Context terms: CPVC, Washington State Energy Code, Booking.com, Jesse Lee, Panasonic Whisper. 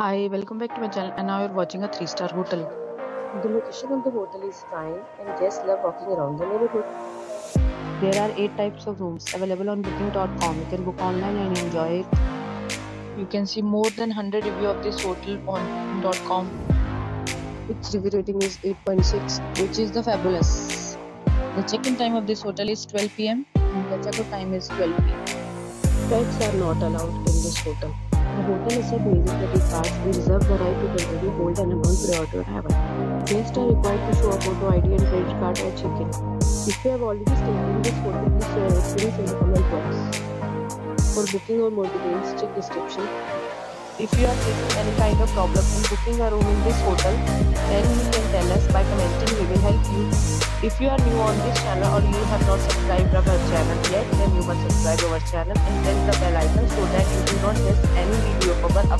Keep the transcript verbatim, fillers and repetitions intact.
Hi, welcome back to my channel, and now you're watching a three star hotel. The location of the hotel is fine and guests love walking around the neighborhood. There are eight types of rooms available on Booking dot com. You can book online and enjoy it. You can see more than one hundred reviews of this hotel on Booking dot com. Its review rating is eight point six, which is the fabulous. The check-in time of this hotel is twelve p m and the check-out time is twelve p m Pets are not allowed in this hotel. The hotel is set music credit cards. We reserve the right to temporarily hold an amount prior to arrival. Guests are required to show a photo I D and credit card at check-in. If you have already stayed in this hotel, please share your experience in the comment box. For booking or more details, check description. If you are facing any kind of problem in booking a room in this hotel, then you can tell us by commenting. We will help you. If you are new on this channel or you have not subscribed our channel yet, then you must subscribe our channel and press the bell icon so that you do not miss any video of our